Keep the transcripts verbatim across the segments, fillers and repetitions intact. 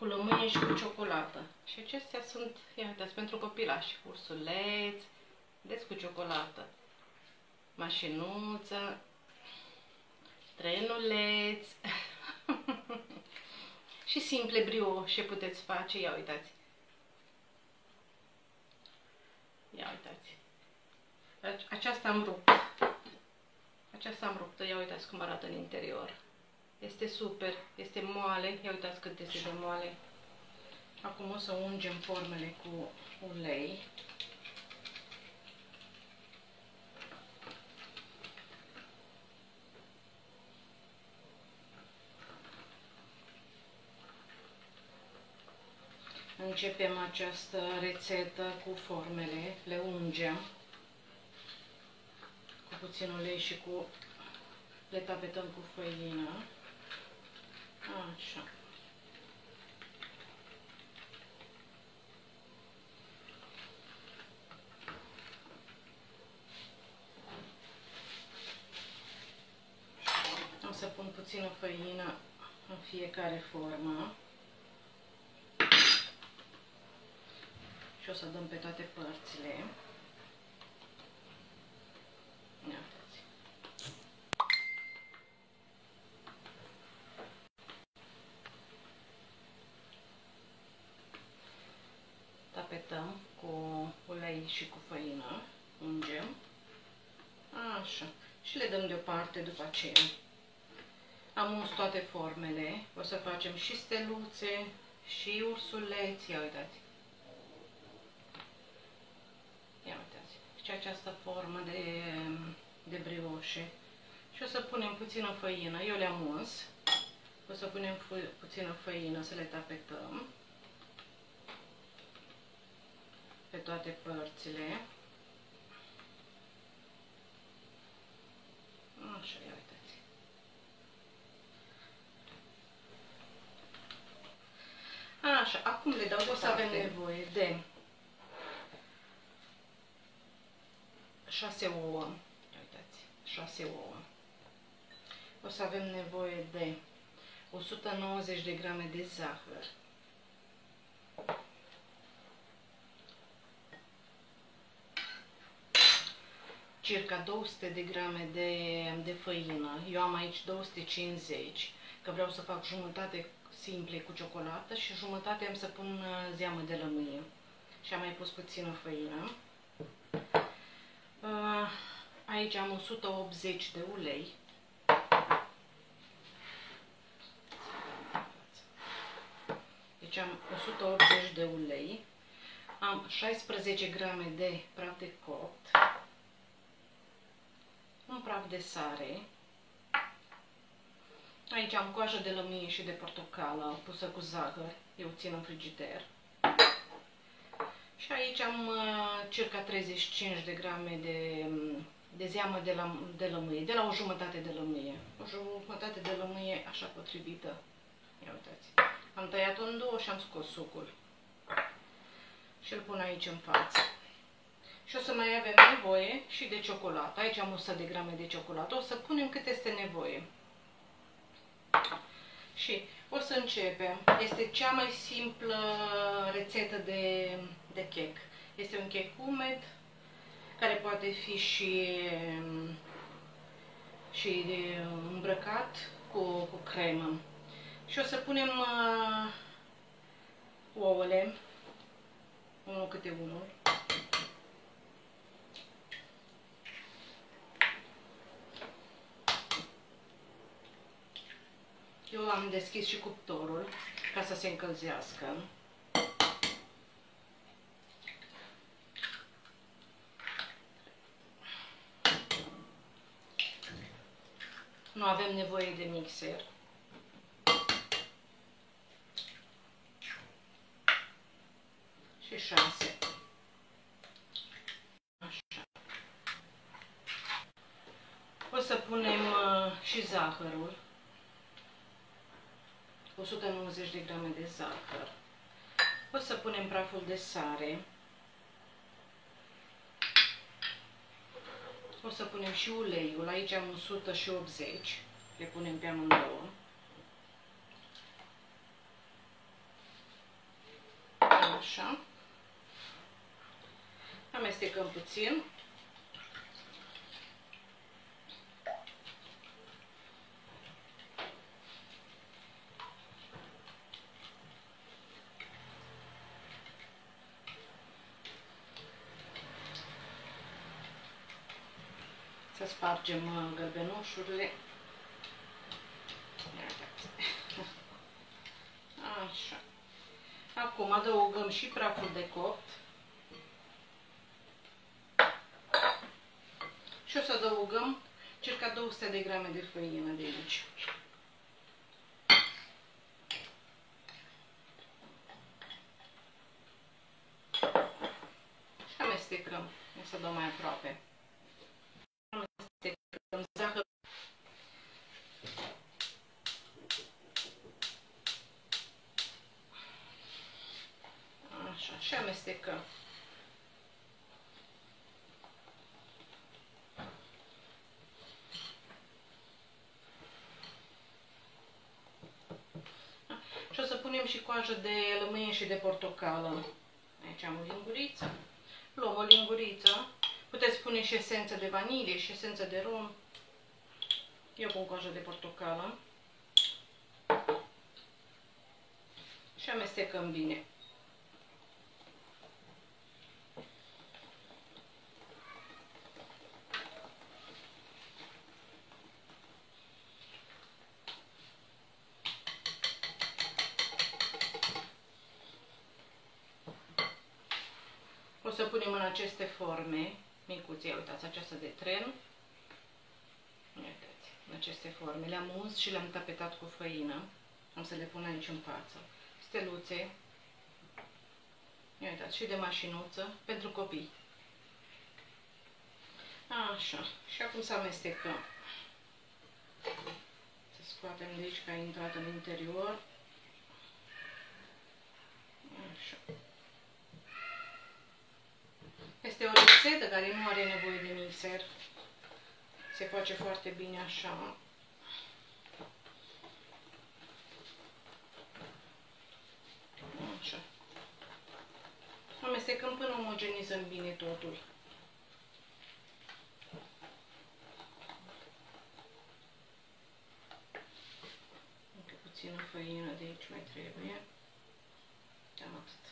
cu lămâie și cu ciocolată. Și acestea sunt, ia uitați, pentru copilași. Ursuleți, des cu ciocolată, mașinuță, trenuleți și simple brioșe puteți face. Ia uitați. Ia uitați. Aceasta am rupt. Aceasta am rupt-o. Ia uitați cum arată în interior. Este super, este moale. Ia uitați cât este de moale. Acum o să ungem formele cu ulei. Începem această rețetă cu formele, le ungem cu puțin ulei și cu, le tapetăm cu făină. Așa. O să pun puțină făină în fiecare formă. Și o să dăm pe toate părțile. Ia uitați. Tapetăm cu ulei și cu făină, ungem. Așa. Și le dăm deoparte după aceea. Am uns toate formele. O să facem și steluțe, și ursuleți. Ia uitați. Această formă de, de brioșe și o să punem puțină făină, eu le-am uns, o să punem puțină făină să le tapetăm pe toate părțile. Așa, ia uitați. Așa, acum le dau, o să avem nevoie de șase ouă, uitați, șase ouă. O să avem nevoie de o sută nouăzeci de grame de zahăr. Circa două sute de grame de, de făină. Eu am aici două sute cincizeci, că vreau să fac jumătate simple cu ciocolată și jumătate am să pun zeamă de lămâie. Și am mai pus puțină făină. Aici am o sută optzeci de ulei. Deci am o sută optzeci de ulei. Am șaisprezece grame de praf de copt. Un praf de sare. Aici am coajă de lămâie și de portocală pusă cu zahăr. Eu țin în frigider. Și aici am uh, circa treizeci și cinci de grame de, de zeamă de, la, de lămâie, de la o jumătate de lămâie. O jumătate de lămâie așa potrivită. Ia uitați. Am tăiat-o în două și am scos sucul. Și îl pun aici în față. Și o să mai avem nevoie și de ciocolată. Aici am o sută de grame de ciocolată. O să punem cât este nevoie. Și o să începem. Este cea mai simplă rețetă de, de cake. Este un cake umed, care poate fi și, și îmbrăcat cu, cu cremă. Și o să punem uh, ouăle, unul câte unul. Eu am deschis și cuptorul ca să se încălzească. Nu avem nevoie de mixer. Și șase. Așa. O să punem uh, și zahărul. o sută nouăzeci de grame de zahăr. O să punem praful de sare. O să punem și uleiul. Aici am o sută optzeci. Le punem pe amândouă. Așa. Amestecăm puțin. Să spargem gălbenușurile. Așa. Acum adăugăm și praful de copt. Și o să adăugăm circa două sute de grame de făină de aici. Și amestecăm. O să dau mai aproape. Amestecăm zahăr. Așa, și amestecăm. Și o să punem și coajă de lămâie și de portocală. Aici am o linguriță. Luăm o linguriță. Puteți pune și esență de vanilie și esență de rom. Eu pun coajă de portocală. Și amestecăm bine. O să punem în aceste forme micuțe, uitați, aceasta de tren, uitați, în aceste forme, le-am uns și le-am tapetat cu făină, am să le pun aici în față, steluțe, uitați, și de mașinuță, pentru copii. Așa, și acum să amestecăm, să scoatem de aici că a intrat în interior, așa. Este o rețetă care nu are nevoie de mixer. Se face foarte bine așa. Așa. Amestecăm până omogenizăm bine totul. Încă puțină făină de aici mai trebuie. Cam atât.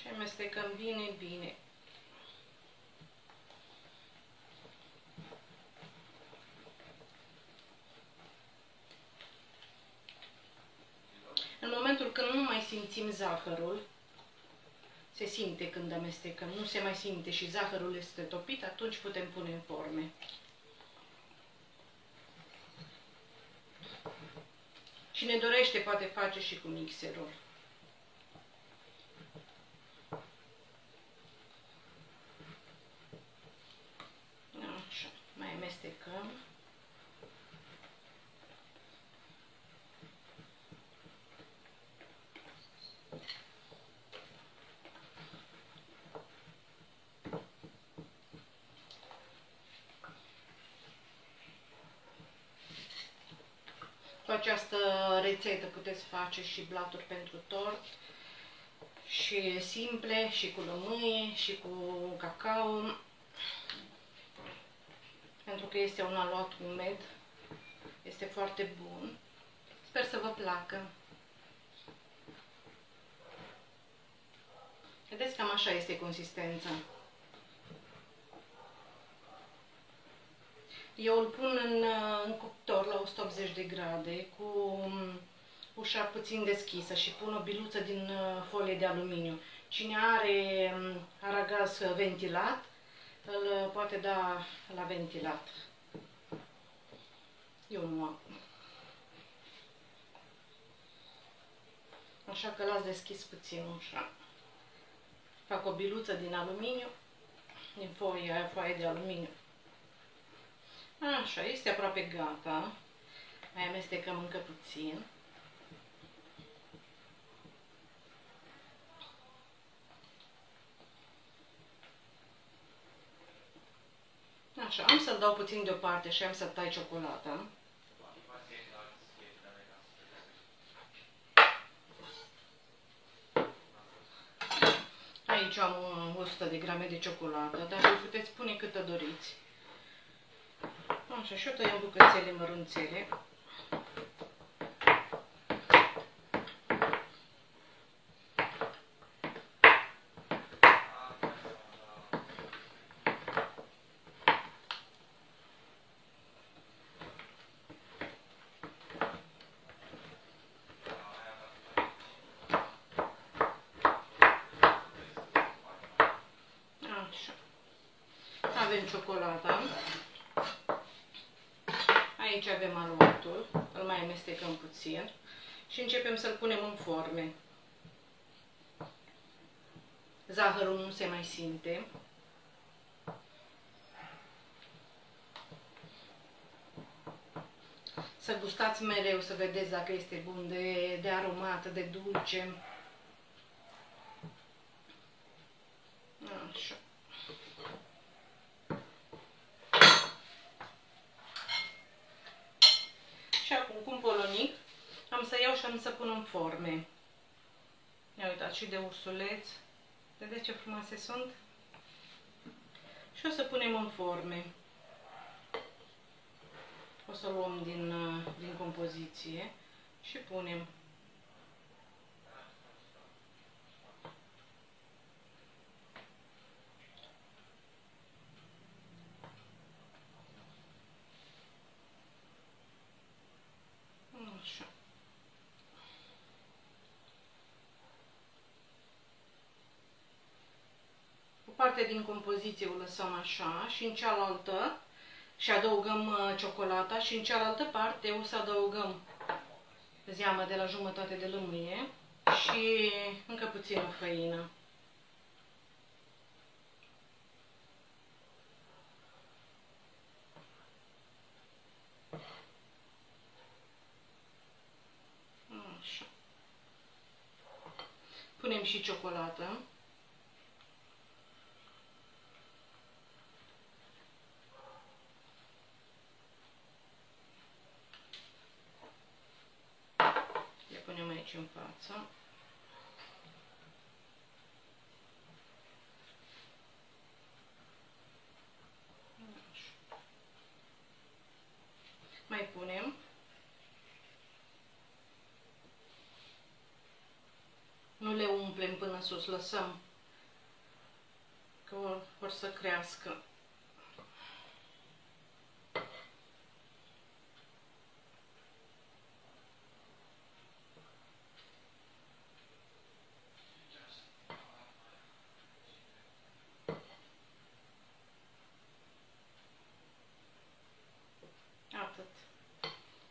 Și amestecăm bine, bine. În momentul când nu mai simțim zahărul, se simte când amestecăm, nu se mai simte și zahărul este topit, atunci putem pune în forme. Cine dorește poate face și cu mixerul. Amestecăm. Cu această rețetă puteți face și blaturi pentru tort, și simple, și cu lămâie, și cu cacao. Pentru că este un aluat umed, este foarte bun. Sper să vă placă. Vedeți, cam așa este consistența. Eu îl pun în, în cuptor la o sută optzeci de grade cu ușa puțin deschisă și pun o biluță din folie de aluminiu. Cine are aragaz ventilat, îl poate da la ventilat. Eu nu am. Așa că las deschis puțin ușa. Fac o biluță din aluminiu, din foaie, foaie de aluminiu. Așa, este aproape gata. Mai amestecăm încă puțin. Așa, am să-l dau puțin deoparte și am să tai ciocolata. Aici am o sută de grame de ciocolată, dar îi puteți pune câtă doriți. Așa, și o tăiem bucățele mărunțele. Avem ciocolata, aici avem aluatul, îl mai amestecăm puțin și începem să-l punem în forme. Zahărul nu se mai simte. Să gustați mereu, să vedeți dacă este bun de, de aromat, de dulce. Așa. Și acum, cu un polonic, am să iau și am să pun în forme. Ia uitați și de ursuleț. Vedeți ce frumoase sunt? Și o să punem în forme. O să luăm din, din compoziție și punem. Parte din compoziție o lăsăm așa și în cealaltă și adăugăm ciocolata și în cealaltă parte o să adăugăm zeamă de la jumătate de lămâie și încă puțină făină. Așa. Punem și ciocolată. Punem aici în față. Mai punem. Nu le umplem până sus, lăsăm că vor să crească.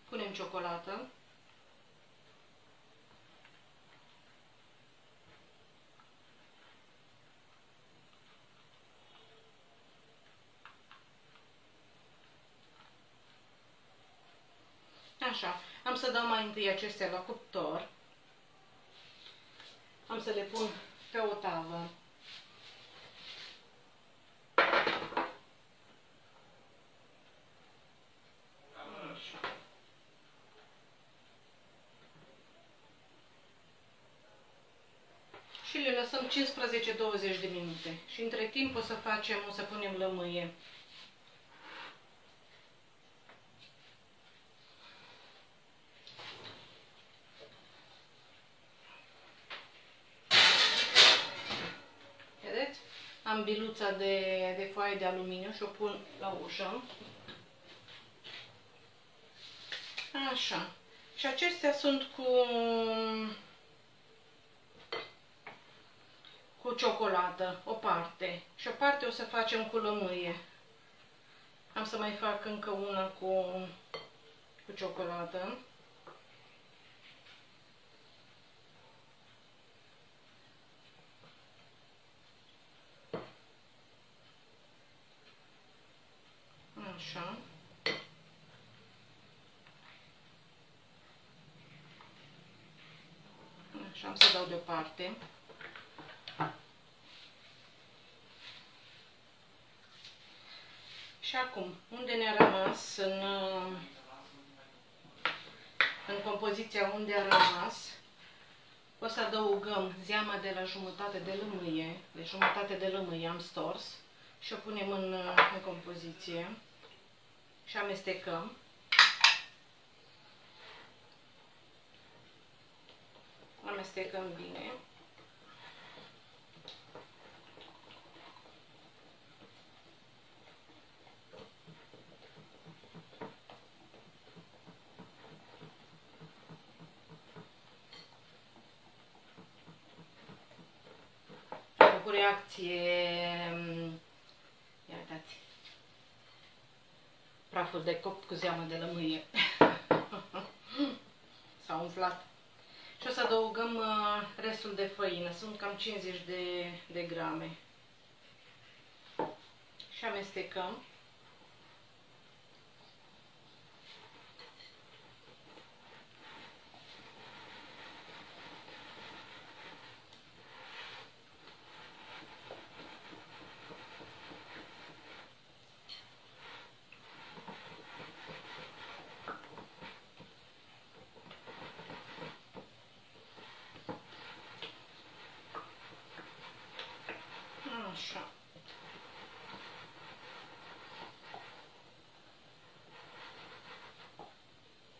Punem ciocolată. Așa, am să dau mai întâi acestea la cuptor. Am să le pun pe o tavă. Și le lăsăm cincisprezece douăzeci de minute. Și între timp o să facem, o să punem lămâie. Vedeți? Am biluța de, de foaie de aluminiu și o pun la ușă. Așa. Și acestea sunt cu... cu ciocolată, o parte, și o parte o să facem cu lămâie. Am să mai fac încă una cu, cu ciocolată. Așa. Așa, am să dau deoparte. Și acum, unde ne-a rămas în, în compoziția unde a rămas, O să adăugăm zeama de la jumătate de lămâie, de jumătate de lămâie am stors și o punem în, în compoziție și amestecăm. Amestecăm bine. Cu reacție, iertați, praful de copt cu zeamă de lămâie s-a umflat. Și o să adăugăm restul de făină, sunt cam cincizeci de, de grame. Și amestecăm. Așa.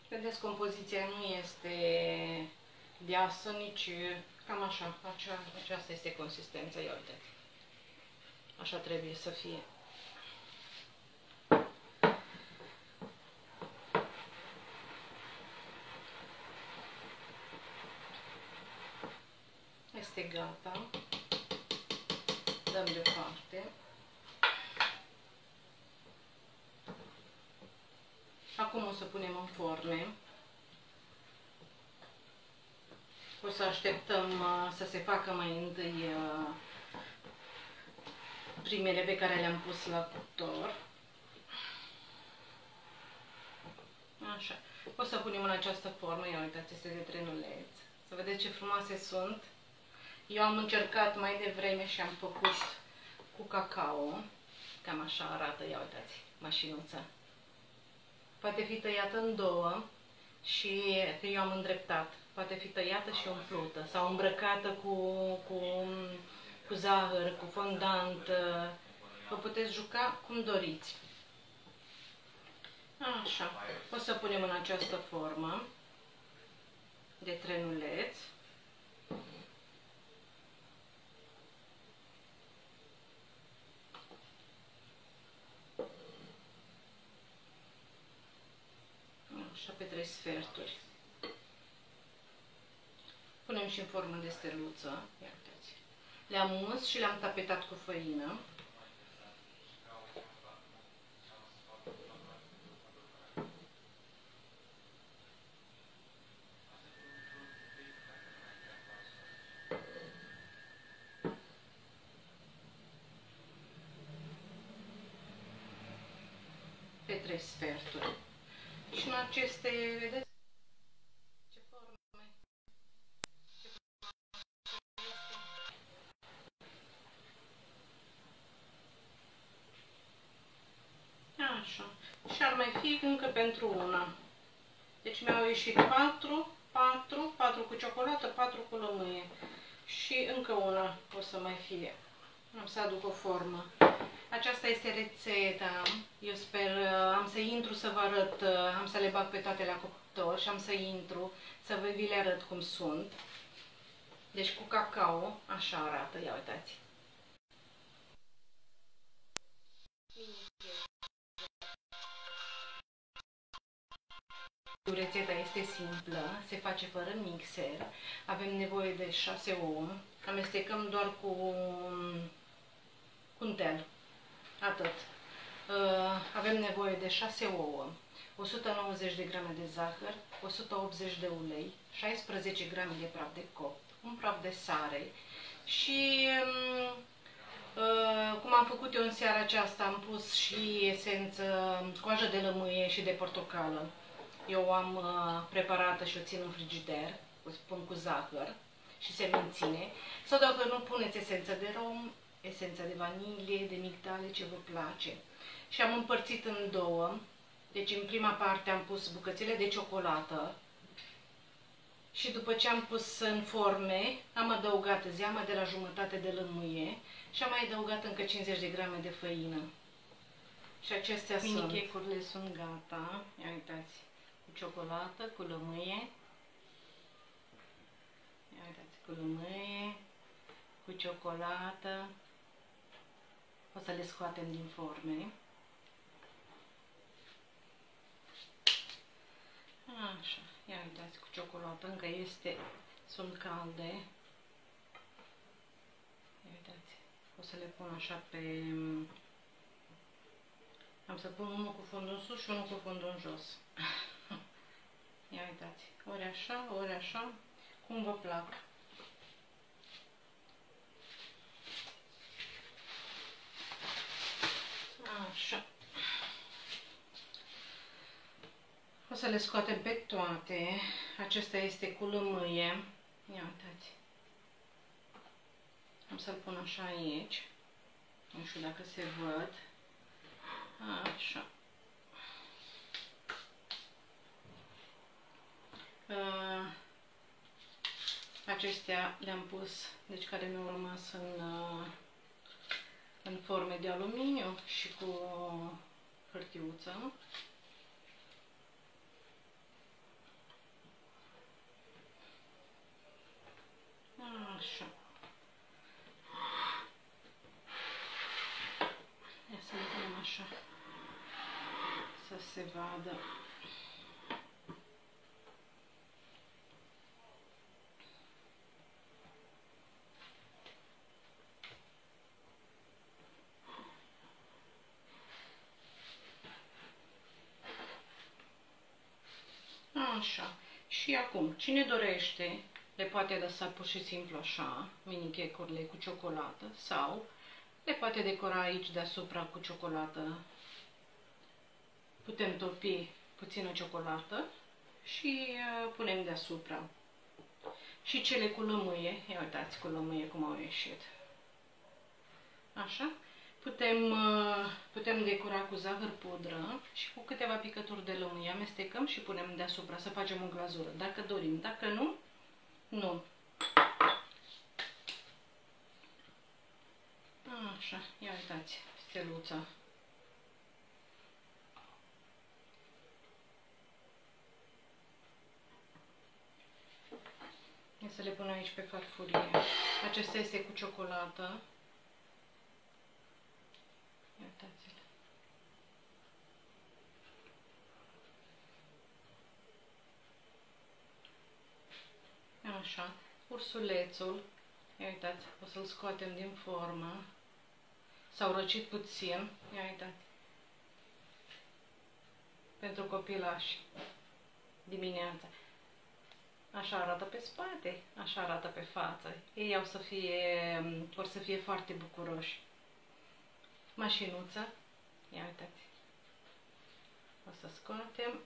Vedeți, compoziția nu este deasă, nici cam așa. Acea, aceasta este consistența, ia uite. Așa trebuie să fie. Este gata. Dăm deoparte. Acum o să punem în forme. O să așteptăm să se facă mai întâi primele pe care le-am pus la cuptor. Așa. O să punem în această formă. Ia uitați, este de trenuleț. Să vedeți ce frumoase sunt. Eu am încercat mai devreme și am făcut cu cacao. Cam așa arată, ia uitați, mașinuța. Poate fi tăiată în două și eu am îndreptat. Poate fi tăiată și umplută sau îmbrăcată cu, cu, cu zahăr, cu fondant. Vă puteți juca cum doriți. Așa, o să punem în această formă de trenuleț. Așa, pe trei sferturi. Punem și în formă de steluță. Ia uitați. Le-am uns și le-am tapetat cu făină. Pe trei sferturi. Și în aceste, vedeți ce forme, ce forme. Așa. Și ar mai fi încă pentru una. Deci mi-au ieșit patru, patru, patru cu ciocolată, patru cu lămâie. Și încă una o să mai fie. Am să aduc o formă. Aceasta este rețeta. Eu sper, am să intru să vă arăt, am să le bag pe toate la cuptor și am să intru să vă vi le arăt cum sunt. Deci cu cacao, așa arată, ia uitați. Rețeta este simplă, se face fără mixer, avem nevoie de șase ouă, amestecăm doar cu, cu un tel, atât. Avem nevoie de șase ouă, o sută nouăzeci de grame de zahăr, o sută optzeci de ulei, șaisprezece grame de praf de copt, un praf de sare și cum am făcut eu în seara aceasta, am pus și esență, coajă de lămâie și de portocală. Eu am uh, preparată și o țin în frigider, o pun cu zahăr și se menține. Sau dacă nu, puneți esență de rom, esența de vanilie, de migdale, ce vă place. Și am împărțit în două. Deci în prima parte am pus bucățile de ciocolată și după ce am pus în forme, am adăugat zeamă de la jumătate de lămâie și am mai adăugat încă cincizeci de grame de făină. Și acestea sunt. Mini-checurile sunt gata. Ia uitați, cu ciocolată, cu lămâie. Ia uitați, cu lămâie, cu ciocolată. O să le scoatem din forme. Așa, ia uitați, cu ciocolată, încă este, sunt calde. Ia uitați, o să le pun așa pe... Am să pun unul cu fundul în sus și unul cu fundul în jos. Ia uitați, ori așa, ori așa, cum vă plac. Așa. O să le scoatem pe toate. Acesta este cu lămâie. Ia uitați. Am să-l pun așa aici. Nu știu dacă se văd. Așa. Acestea le-am pus, deci care mi-au rămas în, în forme de aluminiu și cu hârtiuță. Așa. Ia să le punem așa, să se vadă. Așa. Și acum, cine dorește, le poate lăsa pur și simplu așa, mini-checurile cu ciocolată, sau le poate decora aici deasupra cu ciocolată. Putem topi puțină ciocolată și uh, punem deasupra. Și cele cu lămâie, ia uitați cu lămâie cum au ieșit. Așa. Putem, uh, putem decora cu zahăr pudră și cu câteva picături de lămâie. Amestecăm și punem deasupra să facem o glazură, dacă dorim. Dacă nu, nu. Așa, ia uitați, steluța. Ia să le pun aici pe farfurie. Acesta este cu ciocolată. Ia uitați-le. Așa, ursulețul, ia uitați, o să-l scoatem din formă, s-au răcit puțin, ia uitați, pentru copilași, dimineața. Așa arată pe spate, așa arată pe față, ei au să fie, vor să fie foarte bucuroși. Mașinuța, ia uitați, o să scoatem.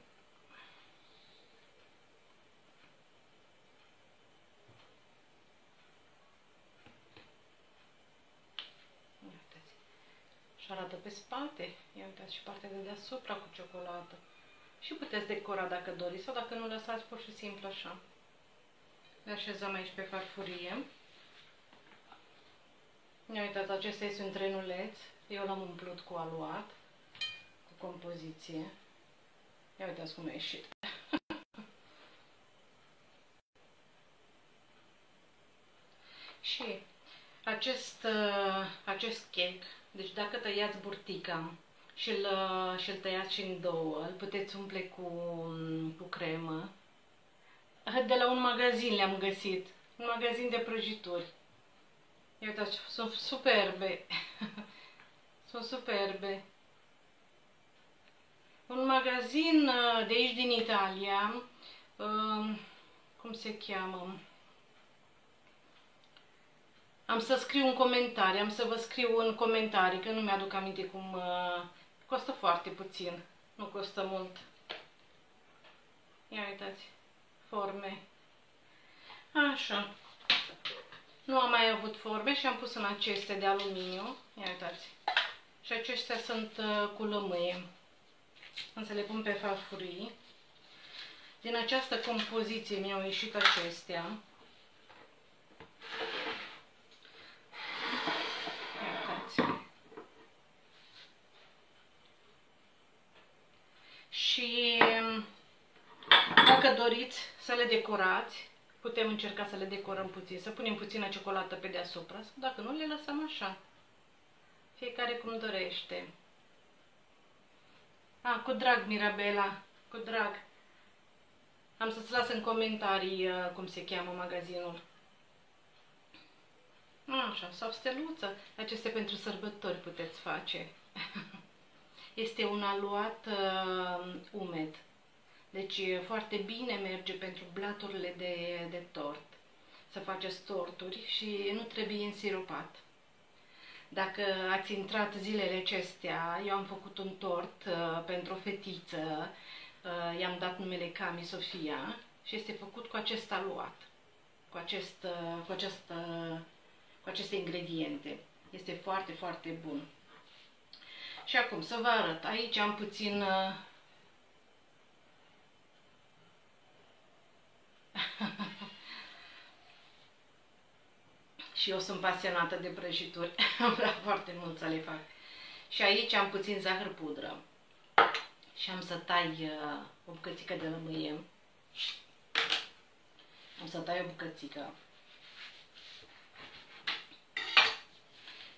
Arată pe spate, ia uitați și partea de deasupra cu ciocolată. Și puteți decora dacă doriți sau dacă nu, lăsați pur și simplu așa. Le așezăm aici pe farfurie. Ia uitați, acesta este un trenuleț. Eu l-am umplut cu aluat, cu compoziție. Ia uitați cum a ieșit. Și acest, acest cake, deci dacă tăiați burtica și îl, și îl tăiați și în două, îl puteți umple cu, cu cremă. De la un magazin le-am găsit, un magazin de prăjituri. Ia uitați, sunt superbe, sunt superbe. Un magazin de aici din Italia, cum se cheamă? Am să scriu un comentariu, am să vă scriu un comentariu, că nu mi-aduc aminte cum... Uh, costă foarte puțin, nu costă mult. Ia uitați, forme. Așa. Nu am mai avut forme și am pus în aceste de aluminiu. Ia uitați. Și acestea sunt uh, cu lămâie. Am să le pun pe farfurii. Din această compoziție mi-au ieșit acestea. Și dacă doriți să le decorați, putem încerca să le decorăm puțin, să punem puțină ciocolată pe deasupra, dacă nu, le lăsăm așa. Fiecare cum dorește. Ah, cu drag, Mirabela, cu drag. Am să-ți las în comentarii uh, cum se cheamă magazinul. Așa, sau steluță. Acestea pentru sărbători puteți face. Este un aluat uh, umed. Deci foarte bine merge pentru blaturile de, de tort. Să faceți torturi și nu trebuie însiropat. Dacă ați intrat zilele acestea, eu am făcut un tort uh, pentru o fetiță, uh, i-am dat numele Cami Sofia și este făcut cu acest aluat, cu, acest, uh, cu, acest, uh, cu aceste ingrediente. Este foarte, foarte bun. Și acum să vă arăt, aici am puțin... Uh... Și eu sunt pasionată de prăjituri, vreau foarte mult să le fac. Și aici am puțin zahăr pudră. Și am să tai uh, o bucățică de lămâie. Am să tai o bucățică.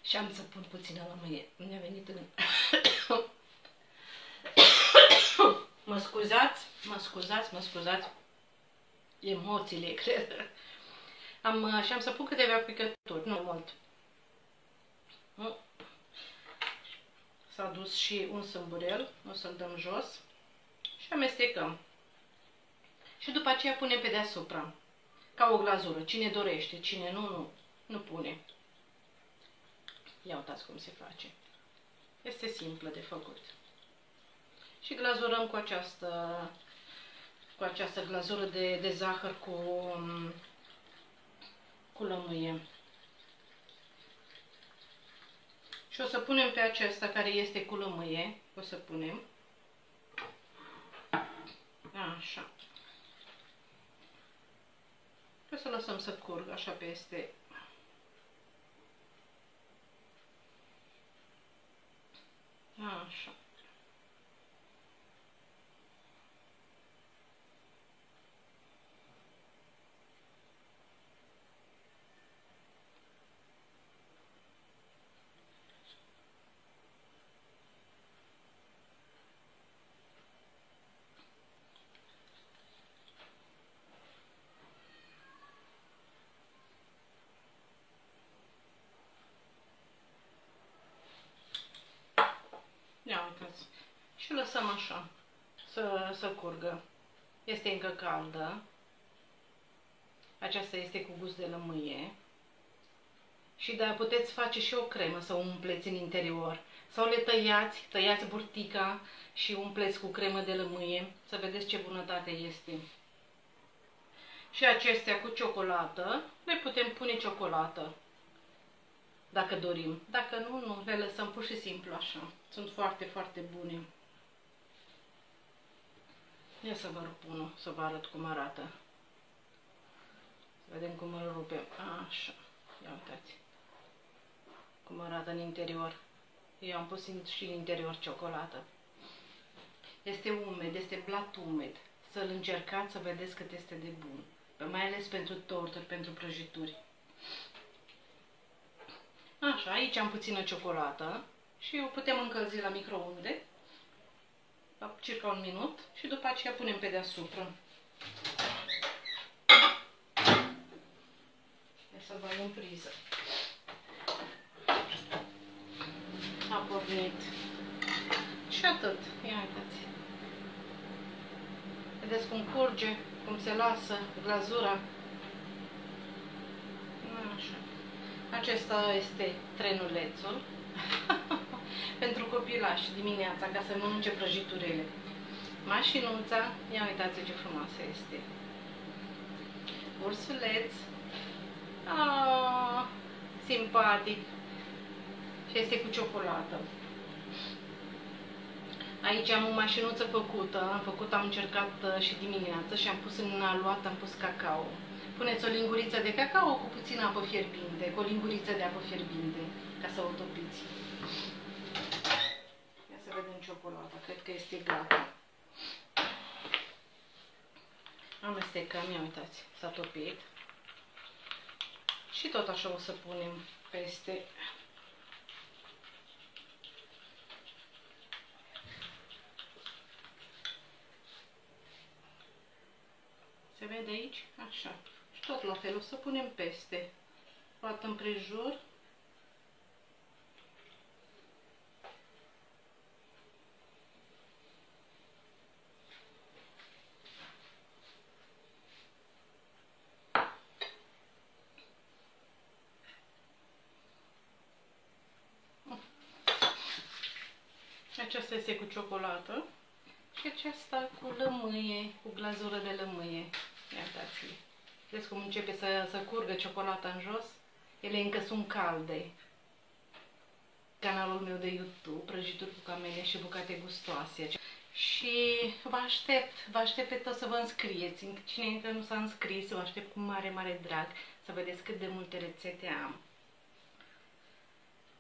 Și am să pun puțină lămâie. Mi-a venit în... Mă scuzați, mă scuzați, mă scuzați. Emoțiile, cred. Am, și am să pun câteva picături, nu mult. S-a dus și un sâmburel, o să-l dăm jos și amestecăm. Și după aceea punem pe deasupra, ca o glazură. Cine dorește, cine nu, nu, nu pune. Ia uitați cum se face. Este simplă de făcut. Și glazurăm cu această, cu această glazură de, de zahăr cu... cu lămâie. Și o să punem pe acesta care este cu lămâie, o să punem așa. O să lăsăm să curgă așa peste. Așa. Și lăsăm așa, să, să curgă. Este încă caldă. Aceasta este cu gust de lămâie. Și da, puteți face și o cremă să o umpleți în interior. Sau le tăiați, tăiați burtica și umpleți cu cremă de lămâie. Să vedeți ce bunătate este. Și acestea cu ciocolată, le putem pune ciocolată. Dacă dorim. Dacă nu, nu, le lăsăm pur și simplu așa. Sunt foarte, foarte bune. Ia să vă rup unul, să vă arăt cum arată. Să vedem cum îl rupem. Așa. Ia uitați. Cum arată în interior. Eu am pus și în interior ciocolată. Este umed, este blat umed. Să-l încercați să vedeți cât este de bun. Mai ales pentru torturi, pentru prăjituri. Așa, aici am puțină ciocolată și o putem încălzi la microunde, la circa un minut, și după aceea punem pe deasupra. Ia să bag în priză. A pornit. Și atât. Ia uitați. Vedeți cum curge, cum se lasă glazura. Așa. Acesta este trenulețul pentru copilași dimineața, ca să mănânce prăjiturile. Mașinuța, ia uitați ce frumoasă este. Ursuleț, oh, simpatic, și este cu ciocolată. Aici am o mașinuță făcută, am făcut, am încercat și dimineață și am pus în aluat, am pus cacao. Puneți o linguriță de cacao cu puțină apă fierbinte, cu o linguriță de apă fierbinte, ca să o topiți. Ia să vedem ciocolata, cred că este gata. Amestecăm, ia uitați, s-a topit. Și tot așa o să punem peste. Se vede aici? Așa. Și tot la fel o să punem peste. Luat împrejur. Aceasta este cu ciocolată și aceasta cu lămâie, cu glazură de lămâie. Ia dați-le. Vedeți cum începe să, să curgă ciocolata în jos? Ele încă sunt calde. Canalul meu de YouTube, Prăjituri cu Camelia și Bucate Gustoase. Și vă aștept, vă aștept pe toți să vă înscrieți. Cine încă nu s-a înscris, vă aștept cu mare, mare drag să vedeți cât de multe rețete am.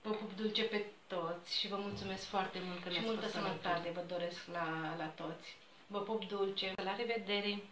Vă pup dulce pe toți și vă mulțumesc foarte mult că ne-ați spus. Și multă sănătate vă doresc la, la toți. Vă pup dulce. La revedere!